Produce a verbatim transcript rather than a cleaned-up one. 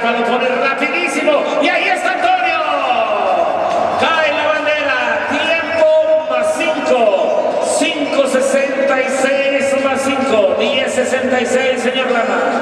pallone rapidissimo, e ahí está Antonio, cae la bandera, tiempo más cinco, cinco sesenta y seis más cinco, diez sesenta y seis, señor Lama.